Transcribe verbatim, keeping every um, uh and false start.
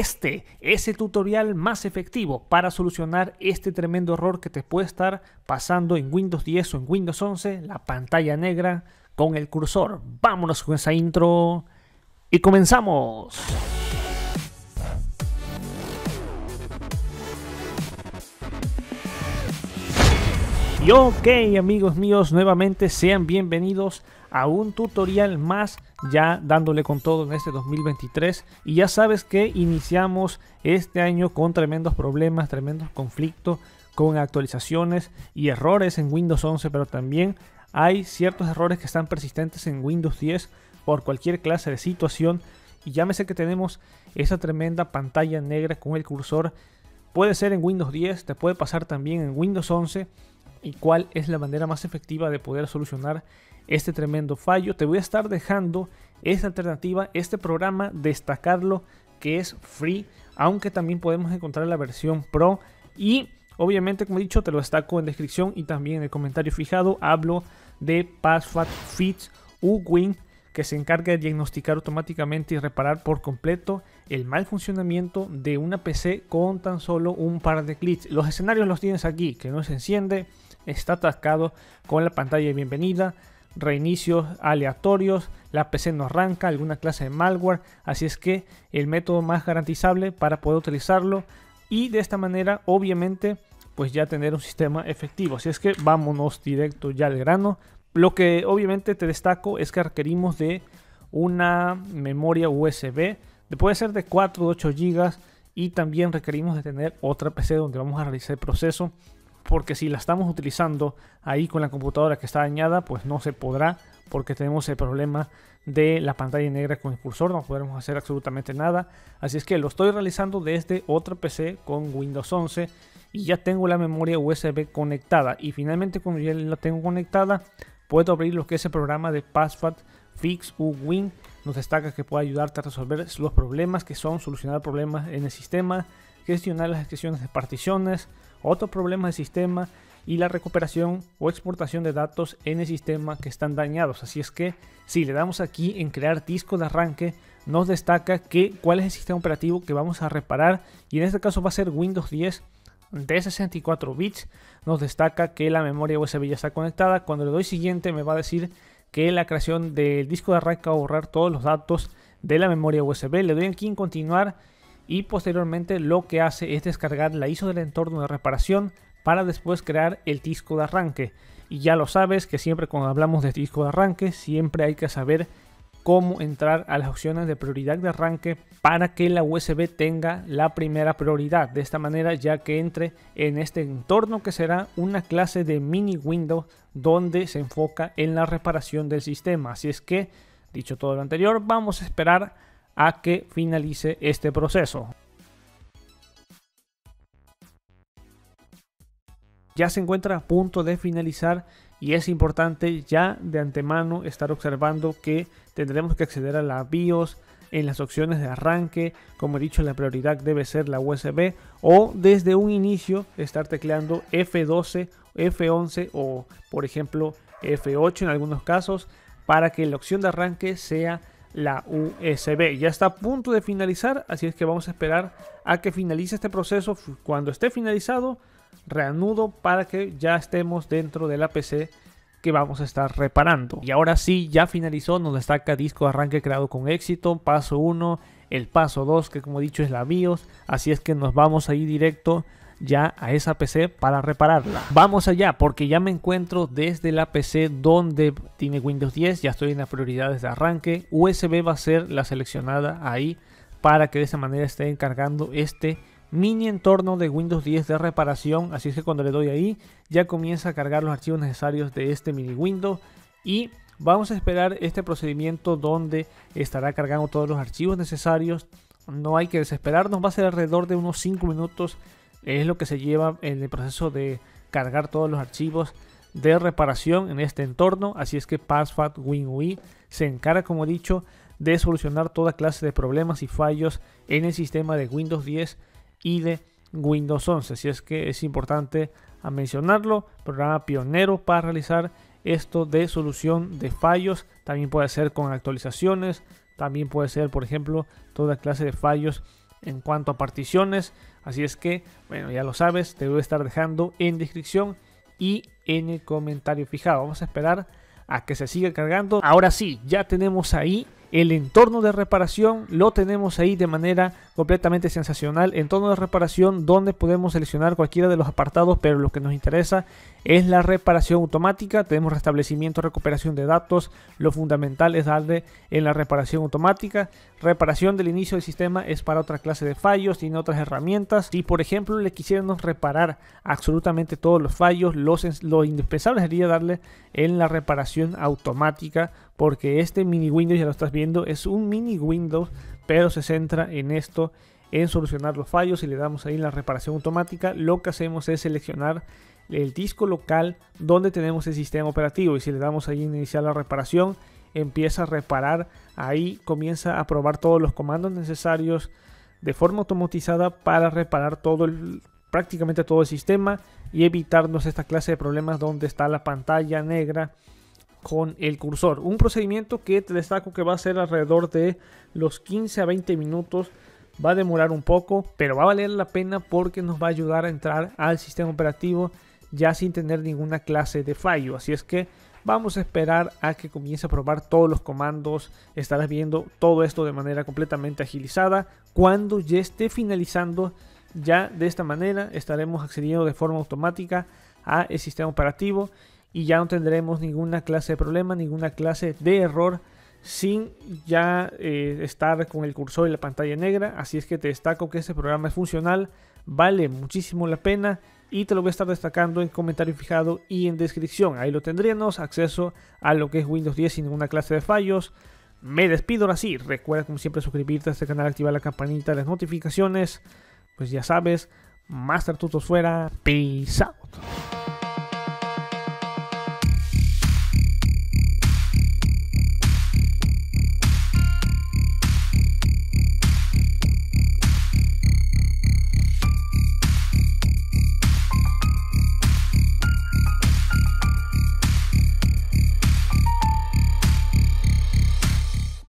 Este es el tutorial más efectivo para solucionar este tremendo error que te puede estar pasando en Windows diez o en Windows once, la pantalla negra con el cursor. Vámonos con esa intro y comenzamos. Y ok, amigos míos, nuevamente sean bienvenidos a un tutorial más, ya dándole con todo en este dos mil veintitrés. Y ya sabes que iniciamos este año con tremendos problemas, tremendos conflictos con actualizaciones y errores en Windows once, pero también hay ciertos errores que están persistentes en Windows diez por cualquier clase de situación. Y llámese que tenemos esa tremenda pantalla negra con el cursor. Puede ser en Windows diez, te puede pasar también en Windows once. ¿Y cuál es la manera más efectiva de poder solucionar este tremendo fallo? Te voy a estar dejando esta alternativa, este programa, destacarlo, que es free, aunque también podemos encontrar la versión pro. Y obviamente, como he dicho, te lo destaco en descripción y también en el comentario fijado. Hablo de PassFab FixUWin, que se encarga de diagnosticar automáticamente y reparar por completo el mal funcionamiento de una P C con tan solo un par de clics. Los escenarios los tienes aquí, que no se enciende, está atascado con la pantalla de bienvenida, reinicios aleatorios, la P C no arranca, alguna clase de malware. Así es que el método más garantizable para poder utilizarlo y de esta manera obviamente pues ya tener un sistema efectivo. Así es que vámonos directo ya al grano. Lo que obviamente te destaco es que requerimos de una memoria U S B, puede ser de cuatro a ocho gigas, y también requerimos de tener otra P C donde vamos a realizar el proceso, porque si la estamos utilizando ahí con la computadora que está dañada, pues no se podrá, porque tenemos el problema de la pantalla negra con el cursor, no podremos hacer absolutamente nada. Así es que lo estoy realizando desde otra P C con Windows once y ya tengo la memoria U S B conectada. Y finalmente, cuando ya la tengo conectada, puedo abrir lo que es el programa de PassFab FixUWin. Nos destaca que puede ayudarte a resolver los problemas que son solucionar problemas en el sistema, gestionar las gestiones de particiones, otros problemas del sistema y la recuperación o exportación de datos en el sistema que están dañados. Así es que si le damos aquí en crear disco de arranque, nos destaca que cuál es el sistema operativo que vamos a reparar, y en este caso va a ser Windows diez de sesenta y cuatro bits. Nos destaca que la memoria U S B ya está conectada. Cuando le doy siguiente, me va a decir que la creación del disco de arranque va a borrar todos los datos de la memoria U S B. Le doy aquí en continuar y posteriormente lo que hace es descargar la I S O del entorno de reparación para después crear el disco de arranque. Y ya lo sabes que siempre cuando hablamos de disco de arranque siempre hay que saber cómo entrar a las opciones de prioridad de arranque para que la U S B tenga la primera prioridad. De esta manera, ya que entre en este entorno que será una clase de mini Windows donde se enfoca en la reparación del sistema. Así es que, dicho todo lo anterior, vamos a esperar a que finalice este proceso. Ya se encuentra a punto de finalizar y es importante ya de antemano estar observando que tendremos que acceder a la BIOS en las opciones de arranque. Como he dicho, la prioridad debe ser la U S B, o desde un inicio estar tecleando F doce, F once o por ejemplo F ocho en algunos casos para que la opción de arranque sea la U S B. Ya está a punto de finalizar, así es que vamos a esperar a que finalice este proceso. Cuando esté finalizado, reanudo para que ya estemos dentro de la P C que vamos a estar reparando. Y ahora sí, ya finalizó. Nos destaca disco de arranque creado con éxito, paso uno, el paso dos, que como he dicho es la BIOS. Así es que nos vamos a ir directo ya a esa P C para repararla. Vamos allá, porque ya me encuentro desde la P C donde tiene Windows diez. Ya estoy en las prioridades de arranque. U S B va a ser la seleccionada ahí para que de esa manera esté encargando este mini entorno de Windows diez de reparación. Así es que cuando le doy ahí, ya comienza a cargar los archivos necesarios de este mini Windows, y vamos a esperar este procedimiento donde estará cargando todos los archivos necesarios. No hay que desesperarnos, va a ser alrededor de unos cinco minutos, es lo que se lleva en el proceso de cargar todos los archivos de reparación en este entorno. Así es que PassFab FixUWin se encarga, como he dicho, de solucionar toda clase de problemas y fallos en el sistema de Windows diez y de Windows once. Así es que es importante a mencionarlo. Programa pionero para realizar esto de solución de fallos. También puede ser con actualizaciones, también puede ser por ejemplo toda clase de fallos en cuanto a particiones. Así es que, bueno, ya lo sabes, te voy a estar dejando en descripción y en el comentario fijado. Vamos a esperar a que se siga cargando. Ahora sí, ya tenemos ahí el entorno de reparación, lo tenemos ahí de manera completamente sensacional. Entorno de reparación donde podemos seleccionar cualquiera de los apartados, pero lo que nos interesa es la reparación automática. Tenemos restablecimiento, recuperación de datos. Lo fundamental es darle en la reparación automática. Reparación del inicio del sistema es para otra clase de fallos, tiene otras herramientas. Si por ejemplo le quisiéramos reparar absolutamente todos los fallos, los, lo indispensable sería darle en la reparación automática, porque este mini Windows, ya lo estás viendo, es un mini Windows, pero se centra en esto, en solucionar los fallos. Y le damos ahí la reparación automática. Lo que hacemos es seleccionar el disco local donde tenemos el sistema operativo, y si le damos ahí iniciar la reparación, empieza a reparar. Ahí comienza a probar todos los comandos necesarios de forma automatizada para reparar todo el, prácticamente todo el sistema, y evitarnos esta clase de problemas donde está la pantalla negra con el cursor. Un procedimiento que te destaco que va a ser alrededor de los quince a veinte minutos. Va a demorar un poco, pero va a valer la pena porque nos va a ayudar a entrar al sistema operativo ya sin tener ninguna clase de fallo. Así es que vamos a esperar a que comience a probar todos los comandos. Estarás viendo todo esto de manera completamente agilizada. Cuando ya esté finalizando, ya de esta manera estaremos accediendo de forma automática a el sistema operativo, y ya no tendremos ninguna clase de problema, ninguna clase de error, sin ya eh, estar con el cursor y la pantalla negra. Así es que te destaco que este programa es funcional, vale muchísimo la pena, y te lo voy a estar destacando en comentario fijado y en descripción. Ahí lo tendríamos, acceso a lo que es Windows diez sin ninguna clase de fallos. Me despido ahora sí. Recuerda como siempre suscribirte a este canal, activar la campanita de las notificaciones. Pues ya sabes, Master Tutos fuera. Peace out.